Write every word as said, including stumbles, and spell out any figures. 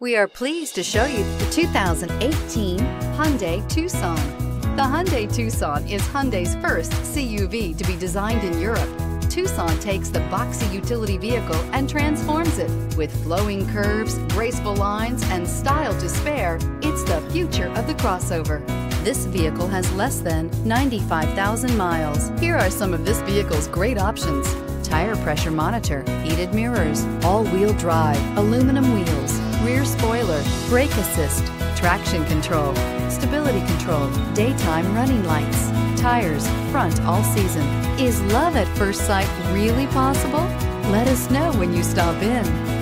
We are pleased to show you the two thousand eighteen Hyundai Tucson. The Hyundai Tucson is Hyundai's first C U V to be designed in Europe. Tucson takes the boxy utility vehicle and transforms it. With flowing curves, graceful lines, and style to spare, it's the future of the crossover. This vehicle has less than ninety-five thousand miles. Here are some of this vehicle's great options: tire pressure monitor, heated mirrors, all-wheel drive, aluminum wheels, rear spoiler, brake assist, traction control, stability control, daytime running lights, tires, front all season. Is love at first sight really possible? Let us know when you stop in.